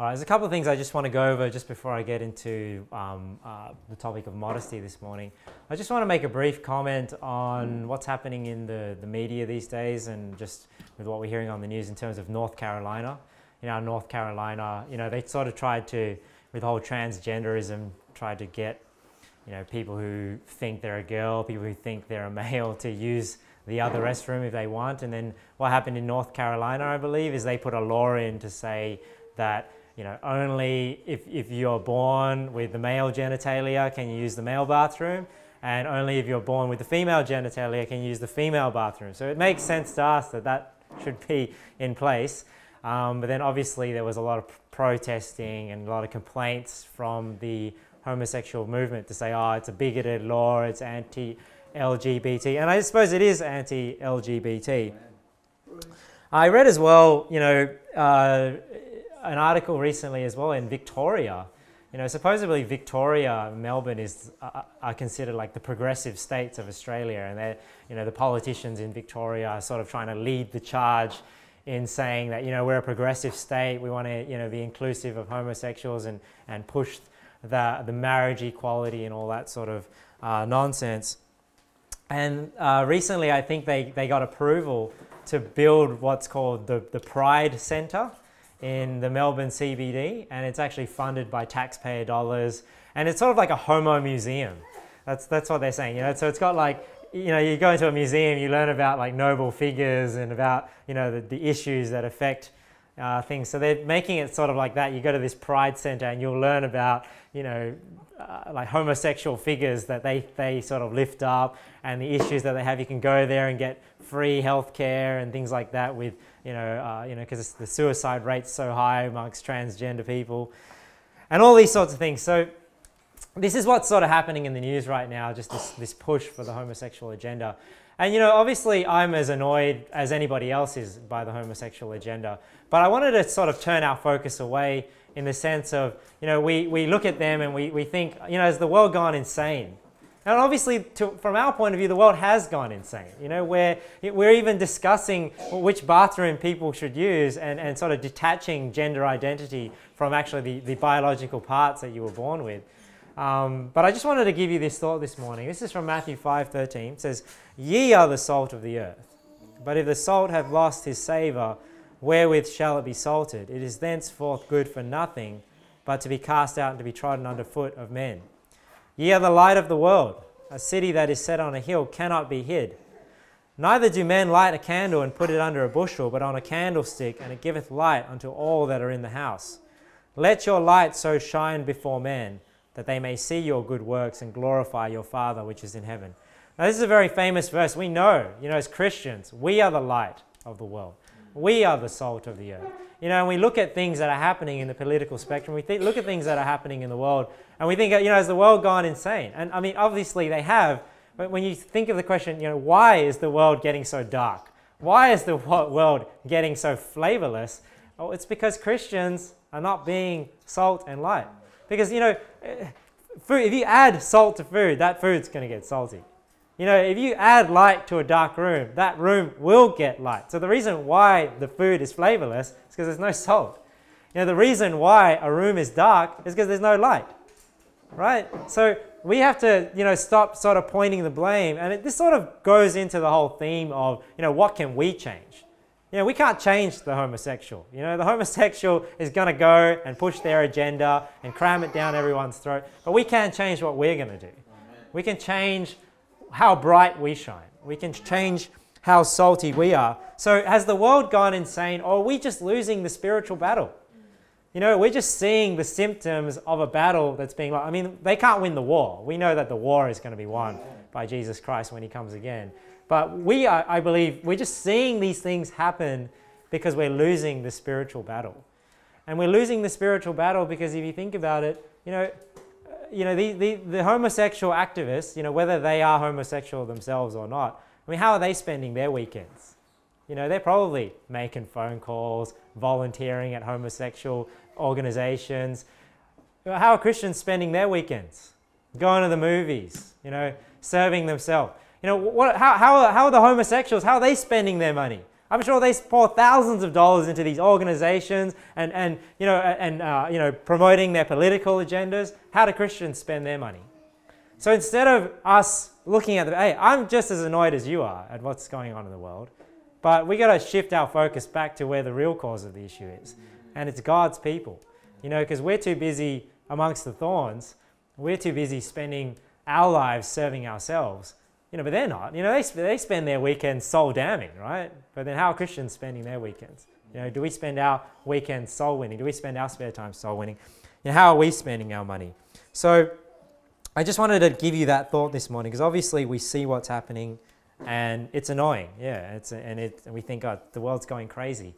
All right, there's a couple of things I just want to go over just before I get into the topic of modesty this morning. I just want to make a brief comment on what's happening in the media these days and just with what we're hearing on the news in terms of North Carolina. You know, North Carolina, you know, they sort of tried to, with the whole transgenderism, tried to get, you know, people who think they're a girl, people who think they're a male to use the other restroom if they want. And then what happened in North Carolina, I believe, is they put a law in to say that, you know, only if you're born with the male genitalia can you use the male bathroom, and only if you're born with the female genitalia can you use the female bathroom. So it makes sense to us that that should be in place. But then obviously there was a lot of protesting and a lot of complaints from the homosexual movement to say, oh, it's a bigoted law, it's anti-LGBT. And I suppose it is anti-LGBT. I read as well, you know, an article recently as well in Victoria. You know, supposedly Victoria, Melbourne is are considered like the progressive states of Australia, and they're, you know, the politicians in Victoria are sort of trying to lead the charge in saying that, you know, we're a progressive state, we want to, you know, be inclusive of homosexuals and push the marriage equality and all that sort of nonsense. And recently I think they got approval to build what's called the Pride Centre in the Melbourne CBD, and it's actually funded by taxpayer dollars, and it's sort of like a homo museum. That's what they're saying, you know. So it's got like, you know, you go into a museum, you learn about like noble figures and about, you know, the issues that affect things. So they're making it sort of like that. You go to this Pride Centre and you'll learn about, you know, like homosexual figures that they sort of lift up and the issues that they have. You can go there and get free healthcare and things like that with, you know, because the suicide rate's so high amongst transgender people and all these sorts of things. So this is what's sort of happening in the news right now, just this push for the homosexual agenda. And, you know, obviously I'm as annoyed as anybody else is by the homosexual agenda, but I wanted to sort of turn our focus away in the sense of, you know, we look at them and we think, you know, has the world gone insane? And obviously, from our point of view, the world has gone insane. You know, we're even discussing which bathroom people should use and sort of detaching gender identity from actually the biological parts that you were born with. But I just wanted to give you this thought this morning. This is from Matthew 5:13. It says, "Ye are the salt of the earth. But if the salt have lost his savour, wherewith shall it be salted? It is thenceforth good for nothing, but to be cast out and to be trodden under foot of men. Ye are the light of the world. A city that is set on a hill cannot be hid. Neither do men light a candle and put it under a bushel, but on a candlestick, and it giveth light unto all that are in the house. Let your light so shine before men, that they may see your good works and glorify your Father which is in heaven." Now this is a very famous verse. We know, you know, as Christians, we are the light of the world. We are the salt of the earth. You know, and we look at things that are happening in the political spectrum. We look at things that are happening in the world, and we think, you know, has the world gone insane? And I mean, obviously they have, but when you think of the question, you know, why is the world getting so dark? Why is the world getting so flavorless? Oh, it's because Christians are not being salt and light. Because, you know, food, if you add salt to food, that food's going to get salty. You know, if you add light to a dark room, that room will get light. So the reason why the food is flavorless is because there's no salt. You know, the reason why a room is dark is because there's no light, right? So we have to, you know, stop sort of pointing the blame. And this sort of goes into the whole theme of, you know, what can we change? You know, we can't change the homosexual. You know, the homosexual is going to go and push their agenda and cram it down everyone's throat. But we can change what we're going to do. Amen. We can change how bright we shine. We can change how salty we are. So has the world gone insane, or are we just losing the spiritual battle? You know, we're just seeing the symptoms of a battle that's being lost. I mean, they can't win the war. We know that the war is going to be won by Jesus Christ when he comes again. But we are, I believe, we're just seeing these things happen because we're losing the spiritual battle. And we're losing the spiritual battle because if you think about it, you know the homosexual activists, you know, whether they are homosexual themselves or not, I mean, how are they spending their weekends? You know, they're probably making phone calls, volunteering at homosexual organizations. How are Christians spending their weekends? Going to the movies, you know, serving themselves. You know, how are the homosexuals, how are they spending their money? I'm sure they pour thousands of dollars into these organizations and promoting their political agendas. How do Christians spend their money? So instead of us looking at the, hey, I'm just as annoyed as you are at what's going on in the world, but we got to shift our focus back to where the real cause of the issue is, and it's God's people. You know, because we're too busy amongst the thorns. We're too busy spending our lives serving ourselves. You know, but they're not. You know, they spend their weekends soul damning, right? But then how are Christians spending their weekends? You know, do we spend our weekends soul winning? Do we spend our spare time soul winning? You know, how are we spending our money? So I just wanted to give you that thought this morning, because obviously we see what's happening and it's annoying. Yeah, and we think, oh, the world's going crazy.